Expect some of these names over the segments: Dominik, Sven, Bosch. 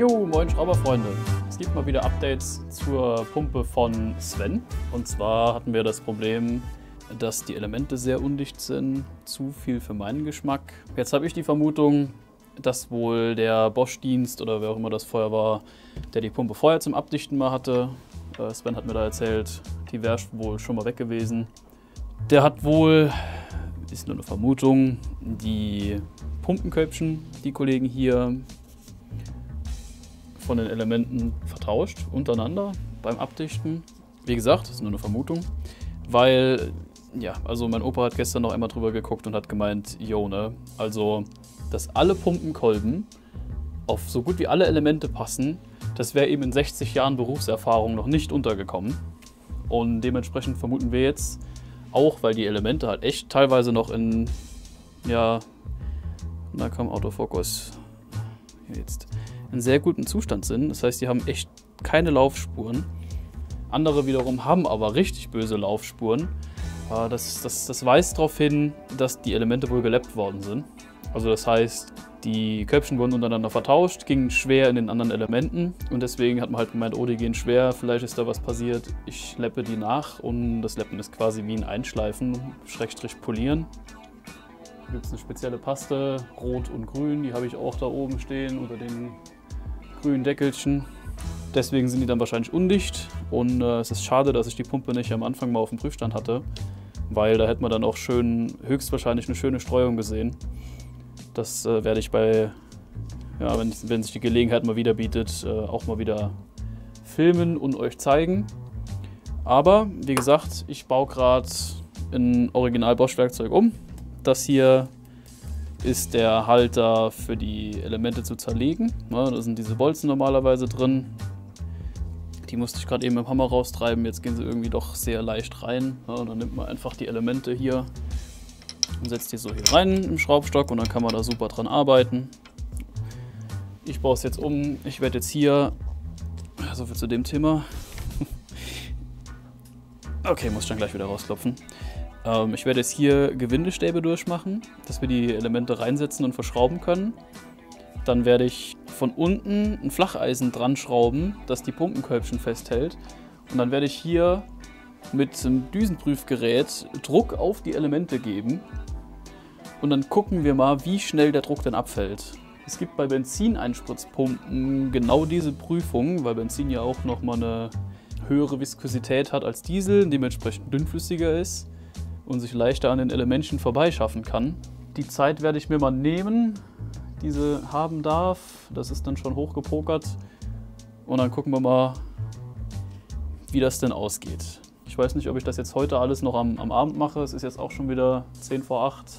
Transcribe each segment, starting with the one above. Jo, moin Schrauberfreunde! Es gibt mal wieder Updates zur Pumpe von Sven. Und zwar hatten wir das Problem, dass die Elemente sehr undicht sind. Zu viel für meinen Geschmack. Jetzt habe ich die Vermutung, dass wohl der Bosch-Dienst oder wer auch immer das vorher war, der die Pumpe vorher zum Abdichten mal hatte. Sven hat mir da erzählt, die wäre wohl schon mal weg gewesen. Der hat wohl, ist nur eine Vermutung, die Pumpenköpfchen, die Kollegen hier, von den Elementen vertauscht untereinander beim Abdichten. Wie gesagt, das ist nur eine Vermutung, weil, ja, also mein Opa hat gestern noch einmal drüber geguckt und hat gemeint, jo, ne, also, dass alle Pumpenkolben auf so gut wie alle Elemente passen, das wäre eben in 60 Jahren Berufserfahrung noch nicht untergekommen. Und dementsprechend vermuten wir jetzt, auch weil die Elemente halt echt teilweise noch in, ja, da kam Autofokus, jetzt, in sehr gutem Zustand sind. Das heißt, die haben echt keine Laufspuren. Andere wiederum haben aber richtig böse Laufspuren. Das weist darauf hin, dass die Elemente wohl gelappt worden sind. Also das heißt, die Köpfchen wurden untereinander vertauscht, gingen schwer in den anderen Elementen und deswegen hat man halt gemeint, oh, die gehen schwer, vielleicht ist da was passiert, ich lappe die nach und das Lappen ist quasi wie ein Einschleifen, Schrägstrich polieren. Da gibt es eine spezielle Paste, rot und grün, die habe ich auch da oben stehen unter den grünen Deckelchen. Deswegen sind die dann wahrscheinlich undicht und es ist schade, dass ich die Pumpe nicht am Anfang mal auf dem Prüfstand hatte, weil da hätte man dann auch schön, höchstwahrscheinlich eine schöne Streuung gesehen. Das werde ich bei, ja, wenn sich die Gelegenheit mal wieder bietet, auch mal wieder filmen und euch zeigen. Aber wie gesagt, ich baue gerade ein Original Bosch Werkzeug um. Das hier ist der Halter für die Elemente zu zerlegen. Ja, da sind diese Bolzen normalerweise drin. Die musste ich gerade eben mit dem Hammer raustreiben. Jetzt gehen sie irgendwie doch sehr leicht rein. Ja, und dann nimmt man einfach die Elemente hier und setzt die so hier rein im Schraubstock und dann kann man da super dran arbeiten. Ich baue es jetzt um. Ich werde jetzt hier, so viel zu dem Thema. Okay, muss ich dann gleich wieder rausklopfen. Ich werde jetzt hier Gewindestäbe durchmachen, dass wir die Elemente reinsetzen und verschrauben können. Dann werde ich von unten ein Flacheisen dran schrauben, das die Pumpenköpfchen festhält. Und dann werde ich hier mit einem Düsenprüfgerät Druck auf die Elemente geben. Und dann gucken wir mal, wie schnell der Druck denn abfällt. Es gibt bei Benzineinspritzpumpen genau diese Prüfung, weil Benzin ja auch nochmal eine höhere Viskosität hat als Diesel, dementsprechend dünnflüssiger ist und sich leichter an den Elementen vorbeischaffen kann. Die Zeit werde ich mir mal nehmen, die sie haben darf. Das ist dann schon hochgepokert. Und dann gucken wir mal, wie das denn ausgeht. Ich weiß nicht, ob ich das jetzt heute alles noch am Abend mache. Es ist jetzt auch schon wieder 10 vor 8.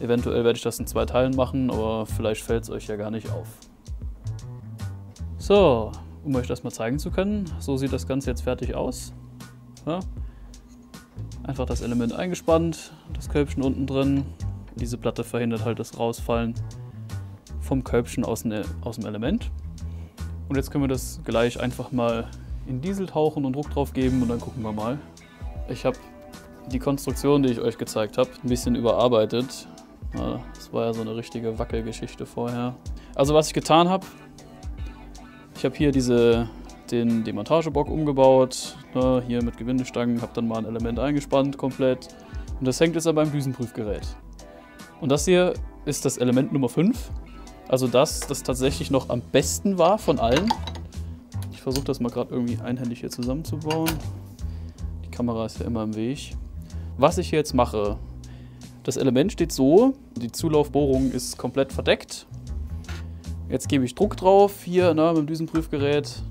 Eventuell werde ich das in 2 Teilen machen, aber vielleicht fällt es euch ja gar nicht auf. So, um euch das mal zeigen zu können, so sieht das Ganze jetzt fertig aus. Ja? Einfach das Element eingespannt, das Körbchen unten drin. Diese Platte verhindert halt das Rausfallen vom Körbchen aus dem Element. Und jetzt können wir das gleich einfach mal in Diesel tauchen und Druck drauf geben und dann gucken wir mal. Ich habe die Konstruktion, die ich euch gezeigt habe, ein bisschen überarbeitet. Das war ja so eine richtige Wackelgeschichte vorher. Also was ich getan habe, ich habe hier den Demontagebock umgebaut, hier mit Gewindestangen, habe dann mal ein Element eingespannt komplett und das hängt jetzt aber beim Düsenprüfgerät. Und das hier ist das Element Nummer 5, also das tatsächlich noch am besten war von allen. Ich versuche das mal gerade irgendwie einhändig hier zusammenzubauen, die Kamera ist ja immer im Weg. Was ich jetzt mache, das Element steht so, die Zulaufbohrung ist komplett verdeckt. Jetzt gebe ich Druck drauf, hier mit dem Düsenprüfgerät.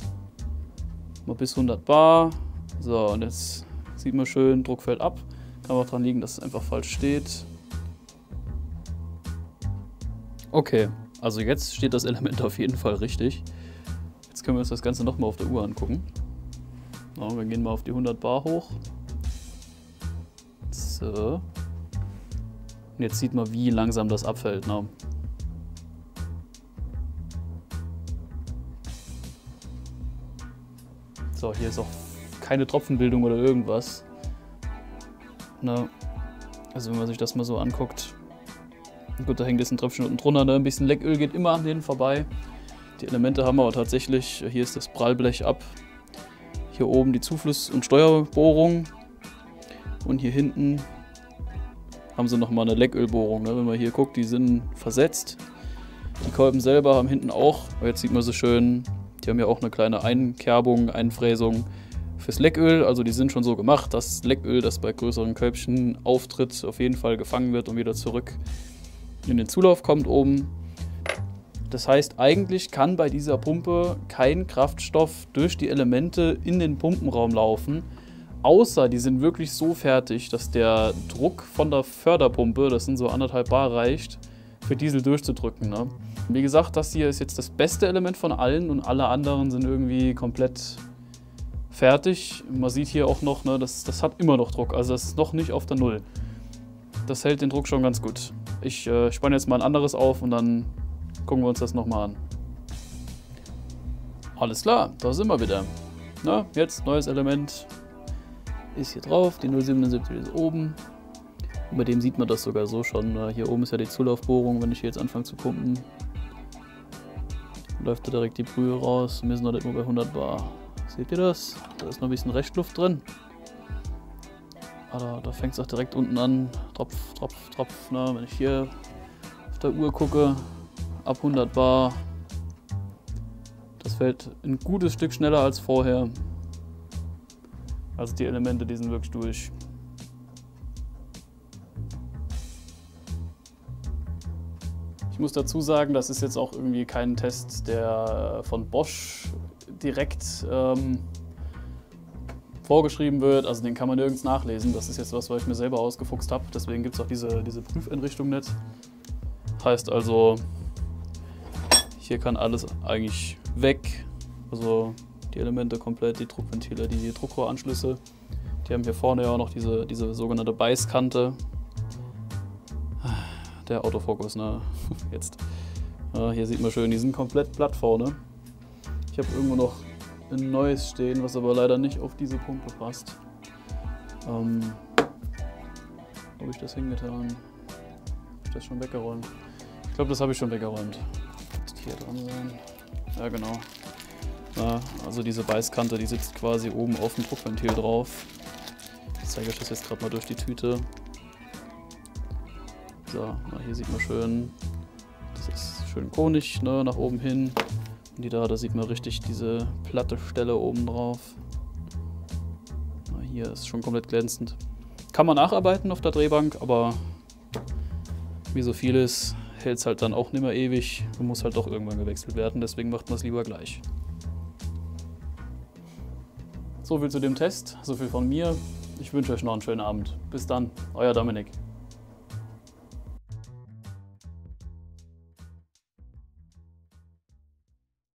Mal bis 100 bar. So, und jetzt sieht man schön, Druck fällt ab. Kann auch daran liegen, dass es einfach falsch steht. Okay, also jetzt steht das Element auf jeden Fall richtig. Jetzt können wir uns das Ganze nochmal auf der Uhr angucken. So, wir gehen mal auf die 100 bar hoch. So. Und jetzt sieht man, wie langsam das abfällt. Na? So, hier ist auch keine Tropfenbildung oder irgendwas. Na, also wenn man sich das mal so anguckt. Gut, da hängt jetzt ein Tröpfchen unten drunter, ein bisschen Lecköl geht immer an denen vorbei. Die Elemente haben wir aber tatsächlich, hier ist das Prallblech ab, hier oben die Zufluss- und Steuerbohrung und hier hinten haben sie nochmal eine Leckölbohrung. Ne? Wenn man hier guckt, die sind versetzt. Die Kolben selber haben hinten auch, jetzt sieht man so schön, die haben ja auch eine kleine Einkerbung, Einfräsung fürs Lecköl. Also die sind schon so gemacht, dass Lecköl, das bei größeren Kölbchen auftritt, auf jeden Fall gefangen wird und wieder zurück in den Zulauf kommt oben. Das heißt, eigentlich kann bei dieser Pumpe kein Kraftstoff durch die Elemente in den Pumpenraum laufen, außer die sind wirklich so fertig, dass der Druck von der Förderpumpe, das sind so 1,5 bar, reicht, für Diesel durchzudrücken. Ne? Wie gesagt, das hier ist jetzt das beste Element von allen und alle anderen sind irgendwie komplett fertig. Man sieht hier auch noch, ne, das hat immer noch Druck, also das ist noch nicht auf der Null. Das hält den Druck schon ganz gut. Ich spanne jetzt mal ein anderes auf und dann gucken wir uns das nochmal an. Alles klar, da sind wir wieder. Na, jetzt neues Element ist hier drauf, die 0,77 ist oben. Und bei dem sieht man das sogar so schon. Hier oben ist ja die Zulaufbohrung, wenn ich hier jetzt anfange zu pumpen, läuft da direkt die Brühe raus. Wir sind noch nicht mal bei 100 bar. Seht ihr das? Da ist noch ein bisschen Restluft drin. Aber da fängt es auch direkt unten an. Tropf, Tropf, Tropf. Na, wenn ich hier auf der Uhr gucke, ab 100 bar. Das fällt ein gutes Stück schneller als vorher. Also die Elemente, die sind wirklich durch. Ich muss dazu sagen, das ist jetzt auch irgendwie kein Test, der von Bosch direkt vorgeschrieben wird. Also den kann man nirgends nachlesen. Das ist jetzt was, was ich mir selber ausgefuchst habe. Deswegen gibt es auch diese Prüfeinrichtung nicht. Heißt also, hier kann alles eigentlich weg. Also die Elemente komplett, die Druckventile, die Druckrohranschlüsse. Die haben hier vorne ja auch noch diese sogenannte Beißkante. Der Autofokus, ne? Jetzt. Hier sieht man schön, die sind komplett platt vorne. Ich habe irgendwo noch ein neues stehen, was aber leider nicht auf diese Pumpe passt. Wo habe ich das hingetan? Habe ich das schon weggeräumt? Ich glaube, das habe ich schon weggeräumt. Muss hier dran sein. Ja, genau. Na, also diese Beißkante, die sitzt quasi oben auf dem Druckventil drauf. Ich zeige euch das jetzt gerade mal durch die Tüte. So, na, hier sieht man schön, das ist schön konisch, ne, nach oben hin. Und die da sieht man richtig diese platte Stelle oben drauf. Na, hier ist schon komplett glänzend. Kann man nacharbeiten auf der Drehbank, aber wie so vieles hält es halt dann auch nicht mehr ewig. Man muss halt doch irgendwann gewechselt werden, deswegen macht man es lieber gleich. So viel zu dem Test, so viel von mir. Ich wünsche euch noch einen schönen Abend. Bis dann, euer Dominik.